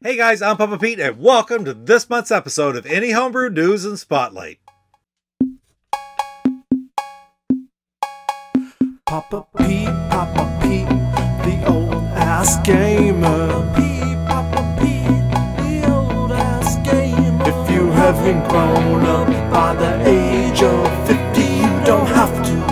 Hey guys, I'm Papa Pete and welcome to this month's episode of Any Homebrew News and Spotlight. Papa Pete, the old ass gamer. Papa Pete, the old ass gamer. If you haven't grown up by the age of 50, you don't have to.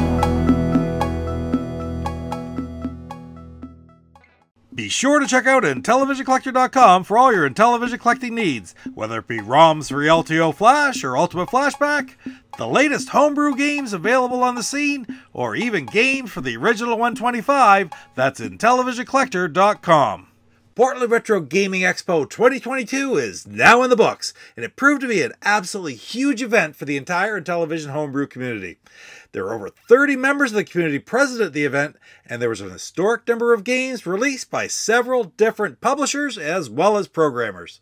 Be sure to check out IntellivisionCollector.com for all your Intellivision collecting needs, whether it be ROMs for LTO Flash or Ultimate Flashback, the latest homebrew games available on the scene, or even games for the original 125, that's IntellivisionCollector.com. Portland Retro Gaming Expo 2022 is now in the books, and it proved to be an absolutely huge event for the entire Intellivision homebrew community. There were over 30 members of the community present at the event, and there was an historic number of games released by several different publishers as well as programmers.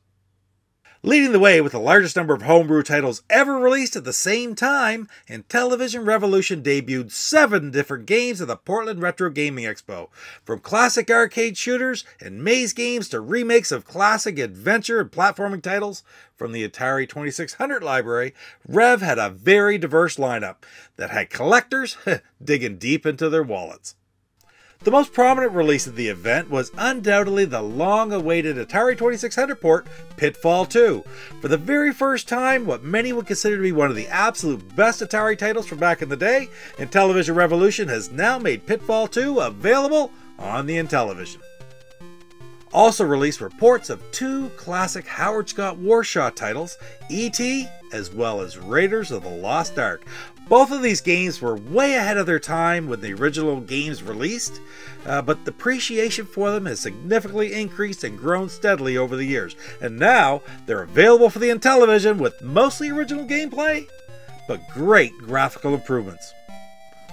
Leading the way with the largest number of homebrew titles ever released at the same time, Intellivision Revolution debuted 7 different games at the Portland Retro Gaming Expo. From classic arcade shooters and maze games to remakes of classic adventure and platforming titles from the Atari 2600 library, Rev had a very diverse lineup that had collectors digging deep into their wallets. The most prominent release of the event was undoubtedly the long-awaited Atari 2600 port, Pitfall 2. For the very first time, what many would consider to be one of the absolute best Atari titles from back in the day, Intellivision Revolution has now made Pitfall 2 available on the Intellivision. Also released were ports of 2 classic Howard Scott Warshaw titles, E.T. as well as Raiders of the Lost Ark. Both of these games were way ahead of their time when the original games released, but the appreciation for them has significantly increased and grown steadily over the years, and now they're available for the Intellivision with mostly original gameplay, but great graphical improvements.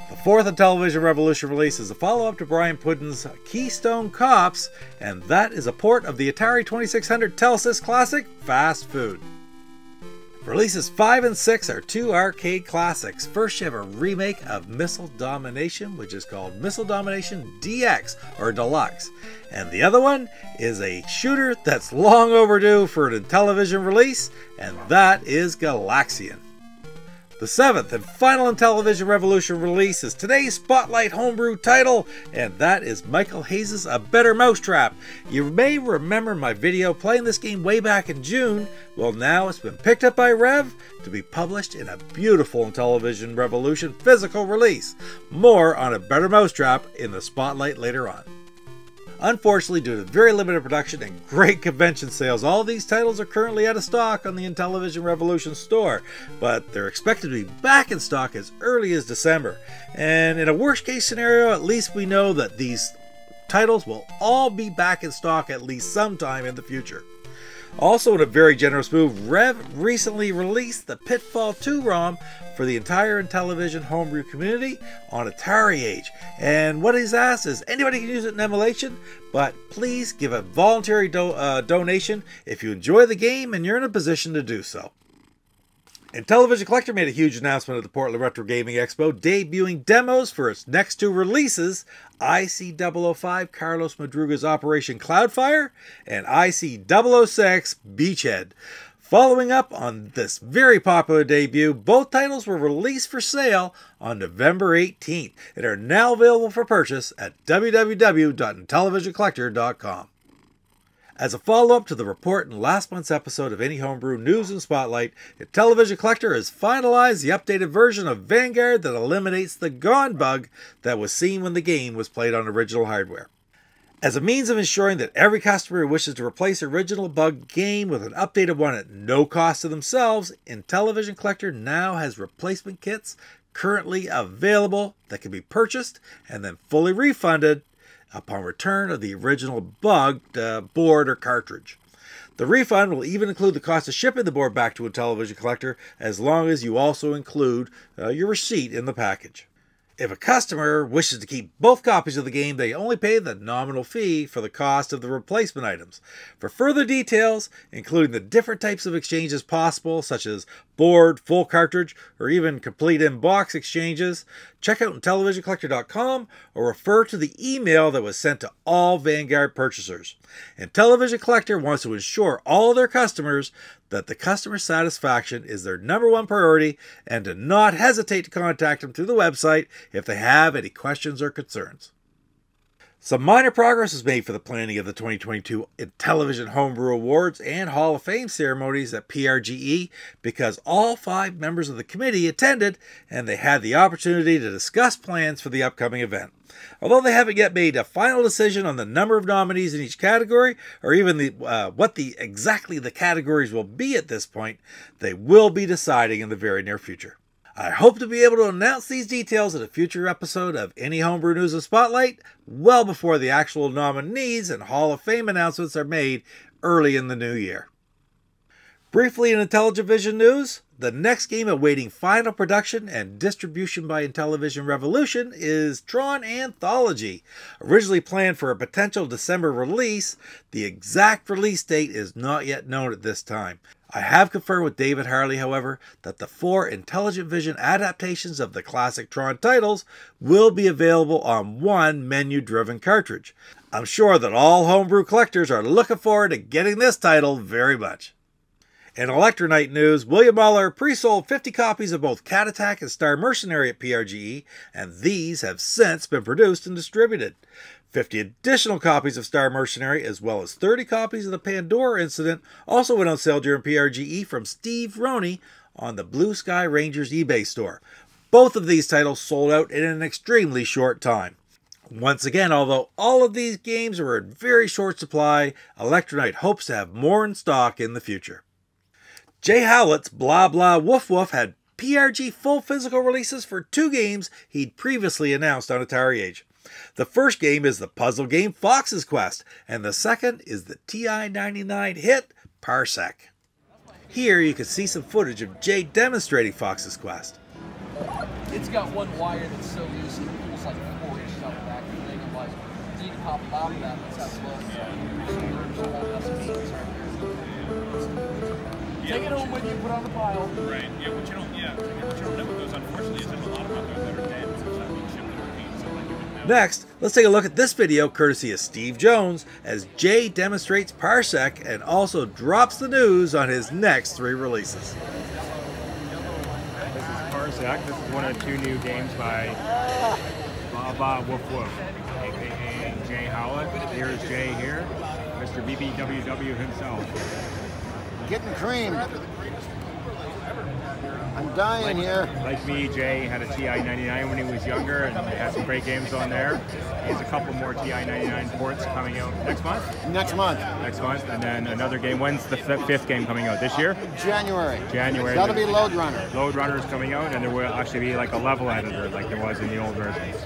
The fourth Intellivision Revolution release is a follow-up to Brian Puddin's Keystone Cops, and that is a port of the Atari 2600 Telesis classic, Fast Food. Releases 5 and 6 are 2 arcade classics. First, you have a remake of Missile Domination, which is called Missile Domination DX, or Deluxe. And the other one is a shooter that's long overdue for an Intellivision release, and that is Galaxian. The 7th and final Intellivision Revolution release is today's Spotlight homebrew title, and that is Michael Hayes' A Better Mousetrap. You may remember my video playing this game way back in June. Well, now it's been picked up by Rev to be published in a beautiful Intellivision Revolution physical release. More on A Better Mousetrap in the Spotlight later on. Unfortunately, due to very limited production and great convention sales, all these titles are currently out of stock on the Intellivision Revolution store, but they're expected to be back in stock as early as December. And in a worst case scenario, at least we know that these titles will all be back in stock at least sometime in the future. Also, in a very generous move, Rev recently released the Pitfall 2 ROM for the entire Intellivision homebrew community on Atari Age. And what he's asked is anybody can use it in emulation, but please give a voluntary donation if you enjoy the game and you're in a position to do so. Intellivision Collector made a huge announcement at the Portland Retro Gaming Expo, debuting demos for its next 2 releases, IC005 Carlos Madruga's Operation Cloudfire and IC006 Beachhead. Following up on this very popular debut, both titles were released for sale on November 18th and are now available for purchase at www.IntellivisionCollector.com. As a follow-up to the report in last month's episode of Any Homebrew News and Spotlight, Intellivision Collector has finalized the updated version of Vanguard that eliminates the gone bug that was seen when the game was played on original hardware. As a means of ensuring that every customer who wishes to replace original bug game with an updated one at no cost to themselves, Intellivision Collector now has replacement kits currently available that can be purchased and then fully refunded upon return of the original bugged board or cartridge. The refund will even include the cost of shipping the board back to Intellivision Collector, as long as you also include your receipt in the package. If a customer wishes to keep both copies of the game, they only pay the nominal fee for the cost of the replacement items. For further details, including the different types of exchanges possible, such as board, full cartridge, or even complete in-box exchanges, check out IntellivisionCollector.com or refer to the email that was sent to all Vanguard purchasers. Intellivision Collector wants to ensure all their customers that the customer satisfaction is their #1 priority, and to not hesitate to contact them through the website if they have any questions or concerns. Some minor progress was made for the planning of the 2022 Intellivision Homebrew Awards and Hall of Fame ceremonies at PRGE because all 5 members of the committee attended and they had the opportunity to discuss plans for the upcoming event. Although they haven't yet made a final decision on the number of nominees in each category, or even what exactly the categories will be at this point, they will be deciding in the very near future. I hope to be able to announce these details in a future episode of Any Homebrew News and Spotlight, well before the actual nominees and Hall of Fame announcements are made early in the new year. Briefly in Intellivision news, the next game awaiting final production and distribution by Intellivision Revolution is Tron Anthology. Originally planned for a potential December release, the exact release date is not yet known at this time. I have confirmed with David Harley, however, that the 4 Intellivision adaptations of the classic Tron titles will be available on one menu-driven cartridge. I'm sure that all homebrew collectors are looking forward to getting this title very much. In Electronite news, William Mahler pre-sold 50 copies of both Cat Attack and Star Mercenary at PRGE, and these have since been produced and distributed. 50 additional copies of Star Mercenary, as well as 30 copies of the Pandora Incident, also went on sale during PRGE from Steve Roney on the Blue Sky Rangers eBay store. Both of these titles sold out in an extremely short time. Once again, although all of these games are in very short supply, Electronite hopes to have more in stock in the future. Jay Hallett's Blah Blah Woof Woof had PRG full physical releases for 2 games he'd previously announced on Atari Age. The first game is the puzzle game Fox's Quest, and the second is the TI-99 hit Parsec. Here you can see some footage of Jay demonstrating Fox's Quest. It's got one wire that's so loose it pulls like 4 inches out the back of the thing. I'm like, you can pop it off that, that's how close. Take it home with you, put on the pile. Right. Yeah, what you don't know with those, unfortunately, is there's a lot of others that are dead, so that we ship and repeat, so like you would know. Next, let's take a look at this video courtesy of Steve Jones as Jay demonstrates Parsec and also drops the news on his next 3 releases. This is Parsec. This is one of 2 new games by Blah Blah Woof Woof, aka Jay Hallett. Here's Jay here, Mr. BBWW himself. Getting creamed. I'm dying here. Like me, Jay had a TI-99 when he was younger, and they had some great games on there. He has a couple more TI-99 ports coming out next month. Next month, and then another game. When's the 5th game coming out this year? January. That'll be Load Runner. Load Runner is coming out, and there will actually be like a level editor, like there was in the old versions.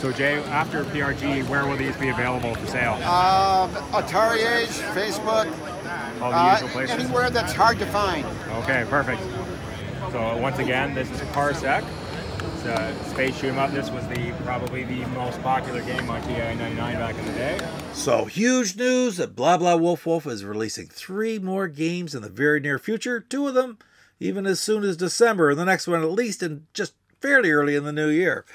So Jay, after PRG, where will these be available for sale? Atari Age, Facebook, all the usual places. Anywhere that's hard to find. Okay, perfect. So once again, this is Parsec. It's a space shoot 'em up. This was probably the most popular game on TI-99 back in the day. So huge news that Blah Blah Woof Woof is releasing 3 more games in the very near future. 2 of them even as soon as December, and the next one at least in just fairly early in the new year.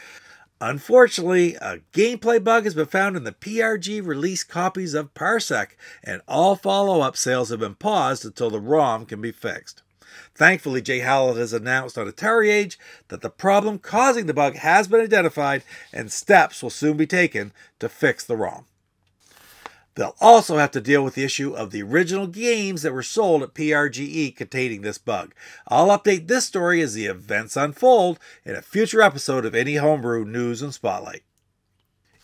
Unfortunately, a gameplay bug has been found in the PRG release copies of Parsec, and all follow-up sales have been paused until the ROM can be fixed. Thankfully, Jay Hallett has announced on Atari Age that the problem causing the bug has been identified, and steps will soon be taken to fix the ROM. They'll also have to deal with the issue of the original games that were sold at PRGE containing this bug. I'll update this story as the events unfold in a future episode of Any Homebrew News and Spotlight.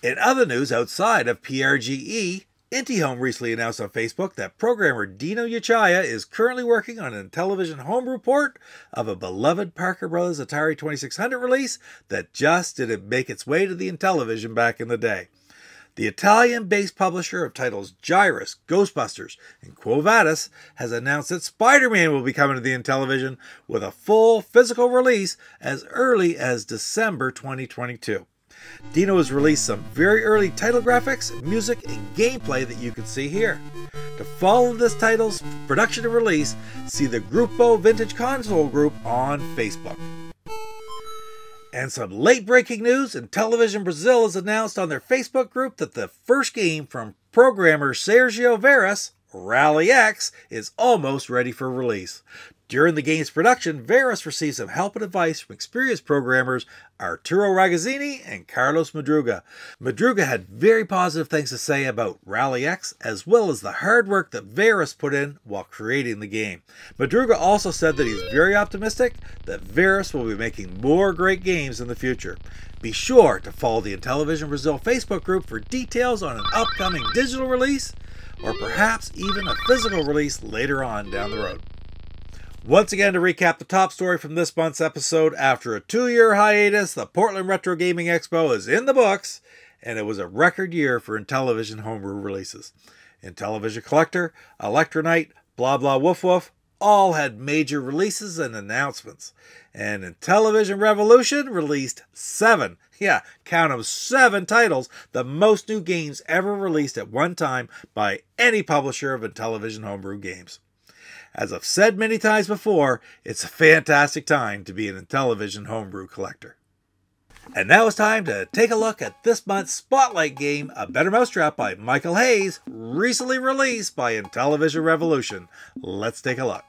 In other news outside of PRGE, IntiHome recently announced on Facebook that programmer Dino Yachaya is currently working on an Intellivision homebrew port of a beloved Parker Brothers Atari 2600 release that just didn't make its way to the Intellivision back in the day. The Italian-based publisher of titles Gyrus, Ghostbusters, and Quo Vadis has announced that Spider-Man will be coming to the Intellivision with a full physical release as early as December 2022. Dino has released some very early title graphics, music, and gameplay that you can see here. To follow this title's production and release, see the Grupo Vintage Console group on Facebook. And some late-breaking news, Intellivision Brazil has announced on their Facebook group that the first game from programmer Sergio Veras, Rally X, is almost ready for release. During the game's production, Veras received some help and advice from experienced programmers Arturo Ragazzini and Carlos Madruga. Madruga had very positive things to say about Rally X, as well as the hard work that Veras put in while creating the game. Madruga also said that he's very optimistic that Veras will be making more great games in the future. Be sure to follow the Intellivision Brazil Facebook group for details on an upcoming digital release, or perhaps even a physical release later on down the road. Once again, to recap the top story from this month's episode, after a 2-year hiatus, the Portland Retro Gaming Expo is in the books, and it was a record year for Intellivision homebrew releases. Intellivision Collector, Electronite, Blah Blah Woof Woof all had major releases and announcements. And Intellivision Revolution released 7, yeah, count them, 7 titles, the most new games ever released at one time by any publisher of Intellivision homebrew games. As I've said many times before, it's a fantastic time to be an Intellivision homebrew collector. And now it's time to take a look at this month's Spotlight game, A Better Mousetrap by Michael Hayes, recently released by Intellivision Revolution. Let's take a look.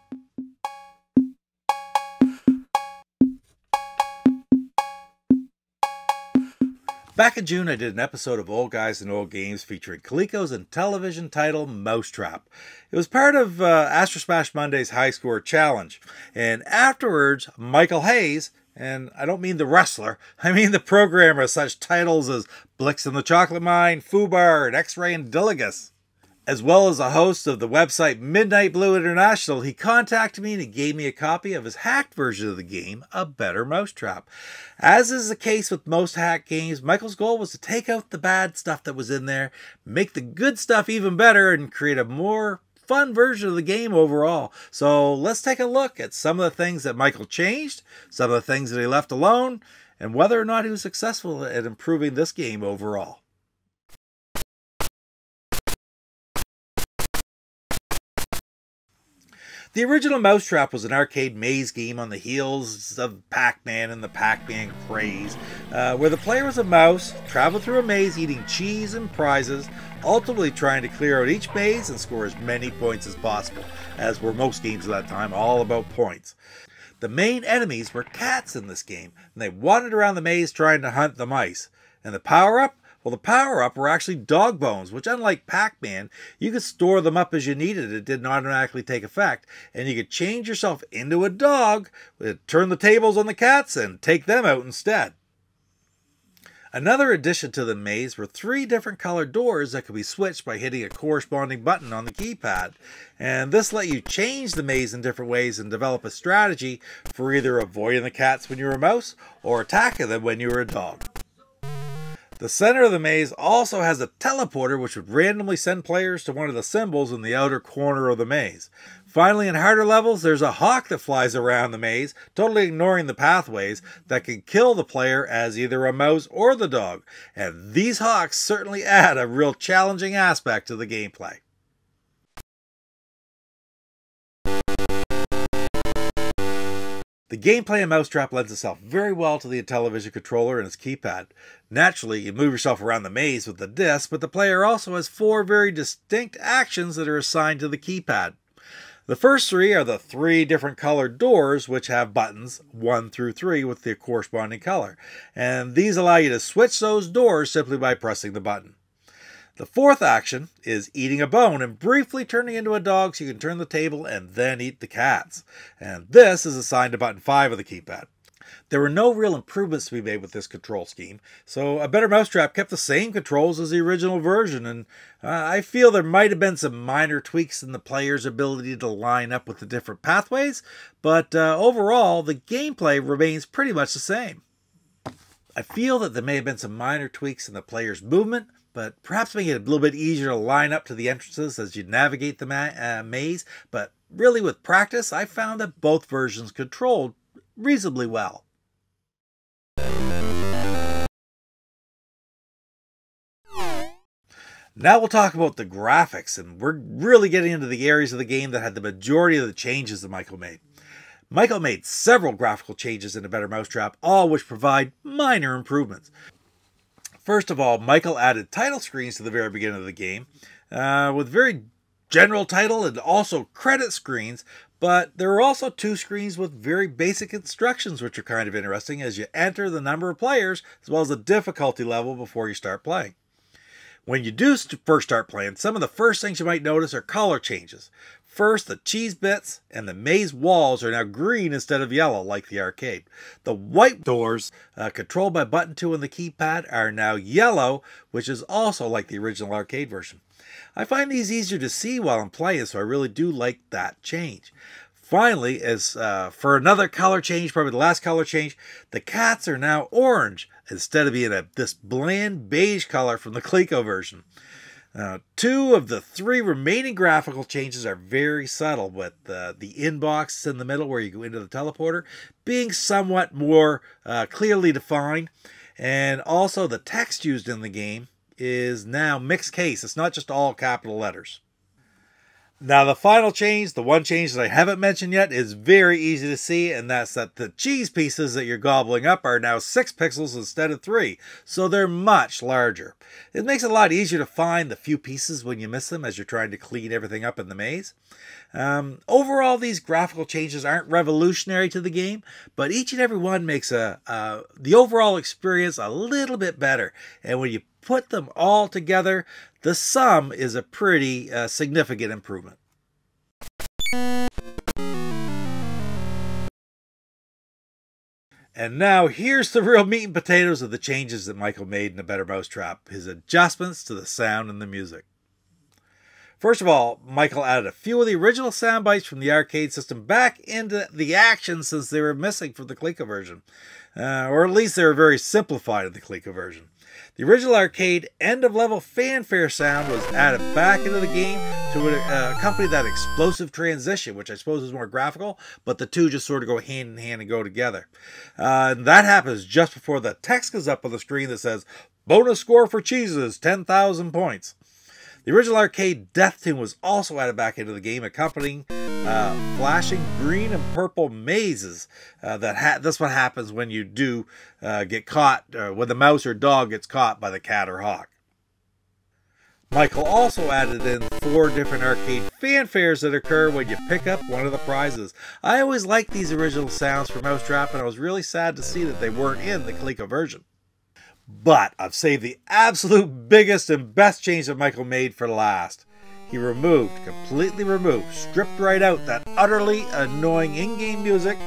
Back in June, I did an episode of Old Guys and Old Games featuring Coleco's Intellivision title, Mousetrap. It was part of Astro Smash Monday's High Score Challenge. And afterwards, Michael Hayes, and I don't mean the wrestler, I mean the programmer of such titles as Blix and the Chocolate Mine, Foobar, and X-Ray and Dilligus, as well as a host of the website Midnight Blue International, he contacted me and gave me a copy of his hacked version of the game, A Better Mousetrap. As is the case with most hacked games, Michael's goal was to take out the bad stuff that was in there, make the good stuff even better, and create a more fun version of the game overall. So let's take a look at some of the things that Michael changed, some of the things that he left alone, and whether or not he was successful at improving this game overall. The original Mousetrap was an arcade maze game on the heels of Pac-Man and the Pac-Man craze, where the player was a mouse, traveled through a maze eating cheese and prizes, ultimately trying to clear out each maze and score as many points as possible, as were most games at that time, all about points. The main enemies were cats in this game, and they wandered around the maze trying to hunt the mice. And the power-up? Well, the power-up were actually dog bones, which, unlike Pac-Man, you could store them up as you needed. It didn't automatically take effect, and you could change yourself into a dog, turn the tables on the cats, and take them out instead. Another addition to the maze were 3 different colored doors that could be switched by hitting a corresponding button on the keypad, and this let you change the maze in different ways and develop a strategy for either avoiding the cats when you were a mouse or attacking them when you were a dog. The center of the maze also has a teleporter which would randomly send players to one of the symbols in the outer corner of the maze. Finally, in harder levels, there's a hawk that flies around the maze, totally ignoring the pathways, that can kill the player as either a mouse or the dog. And these hawks certainly add a real challenging aspect to the gameplay. The gameplay of Mousetrap lends itself very well to the Intellivision controller and its keypad. Naturally, you move yourself around the maze with the disc, but the player also has 4 very distinct actions that are assigned to the keypad. The first 3 are the 3 different colored doors, which have buttons 1 through 3 with the corresponding color, and these allow you to switch those doors simply by pressing the button. The 4th action is eating a bone and briefly turning into a dog so you can turn the table and then eat the cats. And this is assigned to button 5 of the keypad. There were no real improvements to be made with this control scheme, so A Better Mousetrap kept the same controls as the original version, and I feel there might have been some minor tweaks in the player's ability to line up with the different pathways, but overall the gameplay remains pretty much the same. I feel that there may have been some minor tweaks in the player's movement, but perhaps making it a little bit easier to line up to the entrances as you navigate the maze. But really, with practice, I found that both versions controlled reasonably well. Now we'll talk about the graphics, and we're really getting into the areas of the game that had the majority of the changes that Michael made. Michael made several graphical changes in A Better Mousetrap, all which provide minor improvements. First of all, Michael added title screens to the very beginning of the game, with very general title and also credit screens, but there were also two screens with very basic instructions, which are kind of interesting as you enter the number of players, as well as the difficulty level before you start playing. When you do first start playing, some of the first things you might notice are color changes. First, the cheese bits and the maze walls are now green instead of yellow, like the arcade. The white doors, controlled by button 2 on the keypad, are now yellow, which is also like the original arcade version. I find these easier to see while I'm playing, so I really do like that change. Finally, as for another color change, probably the last color change, the cats are now orange instead of being this bland beige color from the Coleco version. Two of the three remaining graphical changes are very subtle, with the inbox in the middle where you go into the teleporter being somewhat more clearly defined, and also the text used in the game is now mixed case. It's not just all capital letters. Now the final change, the one change that I haven't mentioned yet, is very easy to see, and that's that the cheese pieces that you're gobbling up are now 6 pixels instead of 3, so they're much larger. It makes it a lot easier to find the few pieces when you miss them as you're trying to clean everything up in the maze. Overall, these graphical changes aren't revolutionary to the game, but each and every one makes the overall experience a little bit better, and when you put them all together, the sum is a pretty significant improvement. And now here's the real meat and potatoes of the changes that Michael made in A Better Mousetrap, his adjustments to the sound and the music. First of all, Michael added a few of the original sound bites from the arcade system back into the action, since they were missing from the Coleco version. Or at least they were very simplified in the Coleco version. The original arcade end-of-level fanfare sound was added back into the game to accompany that explosive transition, which I suppose is more graphical, but the two just sort of go hand in hand and go together. And that happens just before the text goes up on the screen that says, "Bonus score for cheeses, 10,000 points. The original arcade death tune was also added back into the game, accompanying flashing green and purple mazes. That's what happens when you do get caught, when the mouse or dog gets caught by the cat or hawk. Michael also added in 4 different arcade fanfares that occur when you pick up one of the prizes. I always liked these original sounds for Mousetrap, and I was really sad to see that they weren't in the Coleco version. But I've saved the absolute biggest and best change that Michael made for last. He completely removed, stripped right out that utterly annoying in-game music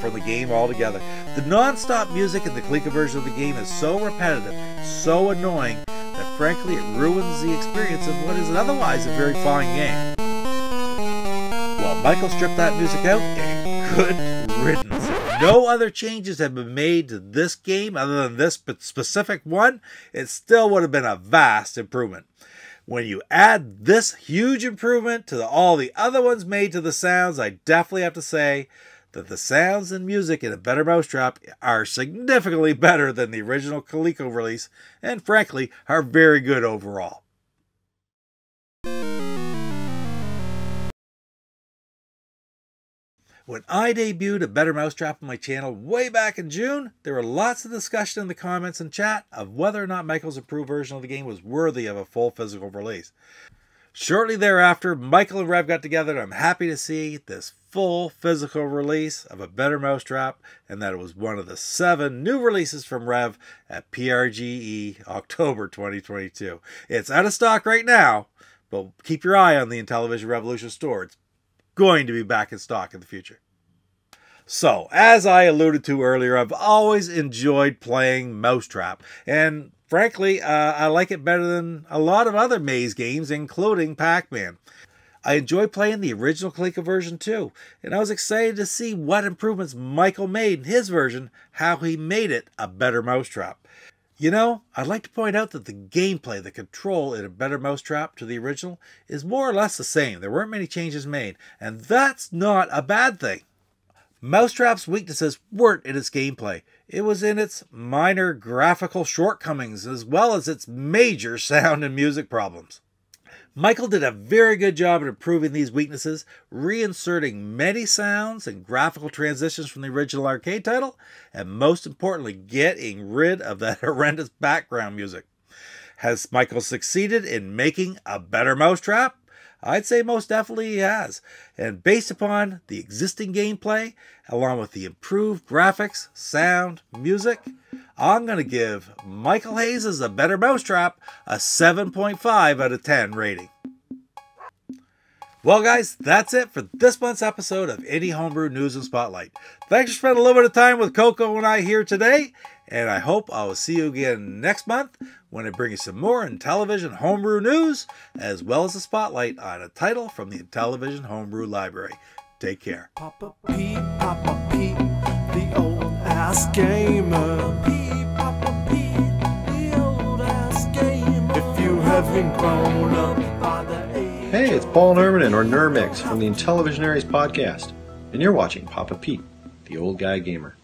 from the game altogether. The non-stop music in the Coleco version of the game is so repetitive, so annoying, that frankly it ruins the experience of what is otherwise a very fine game. While Michael stripped that music out, and good riddance. No other changes have been made to this game other than this specific one. It still would have been a vast improvement. When you add this huge improvement to all the other ones made to the sounds, I definitely have to say that the sounds and music in A Better Mousetrap are significantly better than the original Coleco release, and frankly, are very good overall. When I debuted A Better Mousetrap on my channel way back in June, there were lots of discussion in the comments and chat of whether or not Michael's improved version of the game was worthy of a full physical release. Shortly thereafter, Michael and Rev got together, and I'm happy to see this full physical release of A Better Mousetrap, and that it was one of the 7 new releases from Rev at PRGE October 2022. It's out of stock right now, but keep your eye on the Intellivision Revolution store. It's going to be back in stock in the future. So, as I alluded to earlier, I've always enjoyed playing Mousetrap, and frankly, I like it better than a lot of other maze games, including Pac-Man. I enjoy playing the original Coleco version too, and I was excited to see what improvements Michael made in his version, how he made it a better Mousetrap. You know, I'd like to point out that the gameplay, the control in A Better Mousetrap to the original, is more or less the same. There weren't many changes made, and that's not a bad thing. Mousetrap's weaknesses weren't in its gameplay. It was in its minor graphical shortcomings, as well as its major sound and music problems. Michael did a very good job at improving these weaknesses, reinserting many sounds and graphical transitions from the original arcade title, and most importantly, getting rid of that horrendous background music. Has Michael succeeded in making a better Mousetrap? I'd say most definitely he has, and based upon the existing gameplay, along with the improved graphics, sound, music, I'm going to give Michael Hayes' A Better Mousetrap a 7.5 out of 10 rating. Well guys, that's it for this month's episode of Indie Homebrew News and Spotlight. Thanks for spending a little bit of time with Coco and I here today, and I hope I will see you again next month when I bring you some more Intellivision Homebrew News, as well as a spotlight on a title from the Intellivision Homebrew Library. Take care. Papa Pete, the old-ass gamer. Papa Pete, the old-ass gamer. If you haven't grown up by the age. Hey, it's Paul Nerman or Nermix from the Intellivisionaries podcast, and you're watching Papa Pete, the old guy gamer.